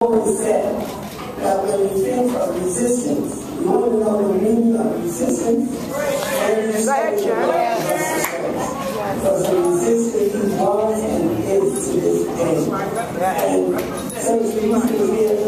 What we said, that when we think of resistance, you want to know the meaning of resistance? Because the resistance was and is to this day. And so it's easy to hear.